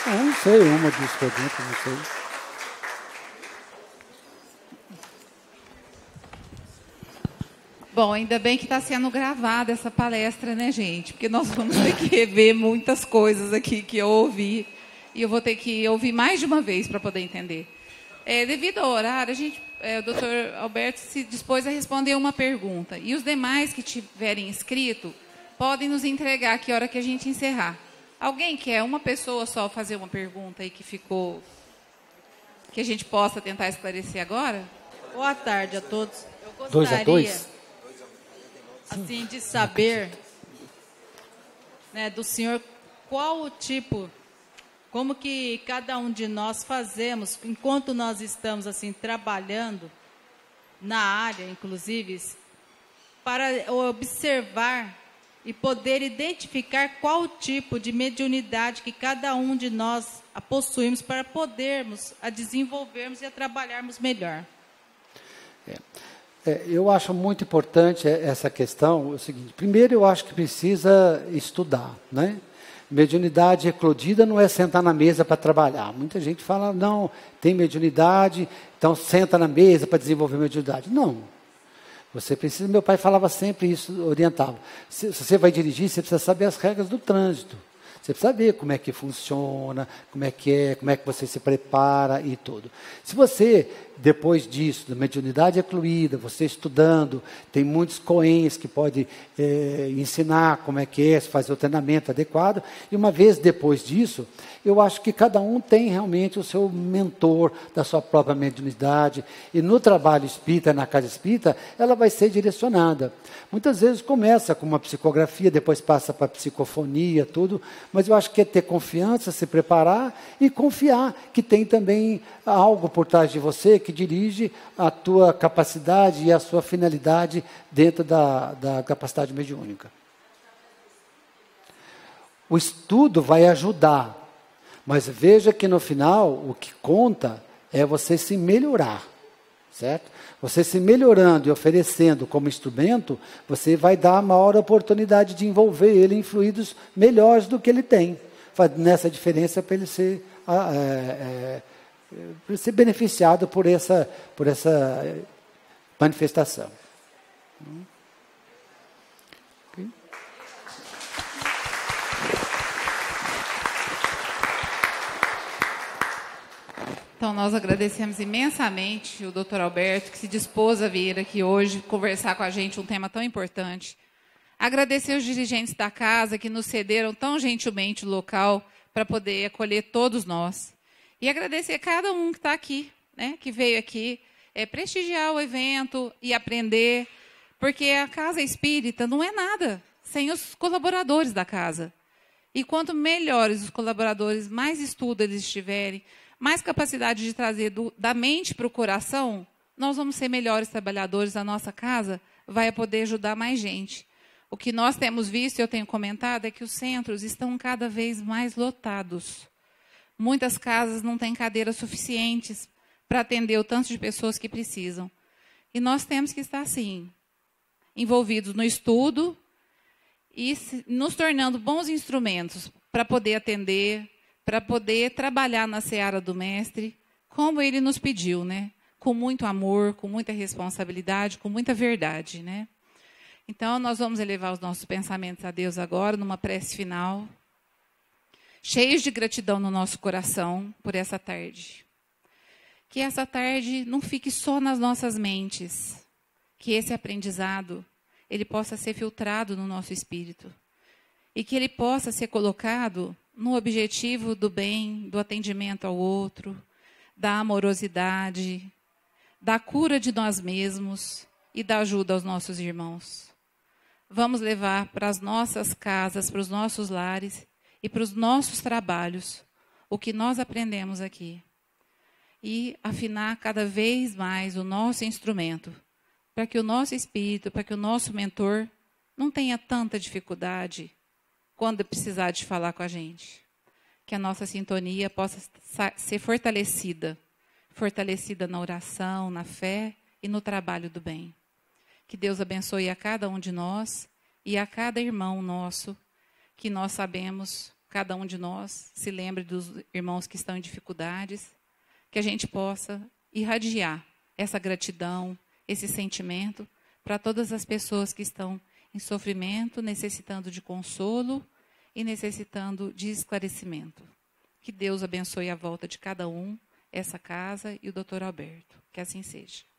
Eu não sei, uma dos perguntas, não sei. Bom, ainda bem que está sendo gravada essa palestra, né, gente? Porque nós vamos ter que rever muitas coisas aqui que eu ouvi. E eu vou ter que ouvir mais de uma vez para poder entender. É, devido ao horário, a gente, é, o doutor Alberto se dispôs a responder uma pergunta. E os demais que tiverem escrito podem nos entregar que hora que a gente encerrar. Alguém quer, uma pessoa só, fazer uma pergunta aí que ficou, que a gente possa tentar esclarecer agora? Boa tarde a todos. Eu gostaria, dois a dois? assim, de saber, né, do senhor, qual o tipo, como que cada um de nós fazemos, enquanto nós estamos, assim, trabalhando na área, inclusive, para observar e poder identificar qual tipo de mediunidade que cada um de nós a possuímos para podermos a desenvolvermos e a trabalharmos melhor. É. É, eu acho muito importante essa questão, é o seguinte, primeiro eu acho que precisa estudar, né? Mediunidade eclodida não é sentar na mesa para trabalhar. Muita gente fala, não, tem mediunidade, então senta na mesa para desenvolver mediunidade. Não. Você precisa, meu pai falava sempre isso, orientava. Se, se você vai dirigir, você precisa saber as regras do trânsito. Você precisa saber como é que funciona, como é que é, como é que você se prepara e tudo. Se você, depois disso, da mediunidade ecluída, você estudando, tem muitos coens que podem é, ensinar como é que é, se fazer o treinamento adequado. E uma vez depois disso, eu acho que cada um tem realmente o seu mentor da sua própria mediunidade. E no trabalho espírita, na casa espírita, ela vai ser direcionada. Muitas vezes começa com uma psicografia, depois passa para psicofonia, tudo. Mas eu acho que é ter confiança, se preparar e confiar que tem também algo por trás de você que dirige a tua capacidade e a sua finalidade dentro da, da capacidade mediúnica. O estudo vai ajudar, mas veja que no final o que conta é você se melhorar, certo? Você se melhorando e oferecendo como instrumento, você vai dar a maior oportunidade de envolver ele em fluidos melhores do que ele tem. Nessa diferença para ele ser, é, é, ser beneficiado por essa, por essa manifestação. Okay. Então, nós agradecemos imensamente o doutor Alberto, que se dispôs a vir aqui hoje conversar com a gente um tema tão importante. Agradecer os dirigentes da casa que nos cederam tão gentilmente o local para poder acolher todos nós. E agradecer cada um que está aqui, né, que veio aqui é, prestigiar o evento e aprender, porque a casa espírita não é nada sem os colaboradores da casa. E quanto melhores os colaboradores, mais estudo eles tiverem, mais capacidade de trazer do, da mente para o coração, nós vamos ser melhores trabalhadores da nossa casa, vai poder ajudar mais gente. O que nós temos visto, e eu tenho comentado, é que os centros estão cada vez mais lotados. Muitas casas não têm cadeiras suficientes para atender o tanto de pessoas que precisam. E nós temos que estar, sim, envolvidos no estudo e se, nos tornando bons instrumentos para poder atender, para poder trabalhar na seara do mestre, como ele nos pediu, né? Com muito amor, com muita responsabilidade, com muita verdade, né? Então, nós vamos elevar os nossos pensamentos a Deus agora, numa prece final, cheios de gratidão no nosso coração por essa tarde. Que essa tarde não fique só nas nossas mentes, que esse aprendizado, ele possa ser filtrado no nosso espírito e que ele possa ser colocado no objetivo do bem, do atendimento ao outro, da amorosidade, da cura de nós mesmos e da ajuda aos nossos irmãos. Vamos levar para as nossas casas, para os nossos lares e para os nossos trabalhos o que nós aprendemos aqui e afinar cada vez mais o nosso instrumento para que o nosso espírito, para que o nosso mentor não tenha tanta dificuldade quando precisar de falar com a gente. Que a nossa sintonia possa ser fortalecida, fortalecida na oração, na fé e no trabalho do bem. Que Deus abençoe a cada um de nós e a cada irmão nosso, que nós sabemos, cada um de nós, se lembre dos irmãos que estão em dificuldades, que a gente possa irradiar essa gratidão, esse sentimento, para todas as pessoas que estão em sofrimento, necessitando de consolo, e necessitando de esclarecimento. Que Deus abençoe a volta de cada um, essa casa e o doutor Alberto. Que assim seja.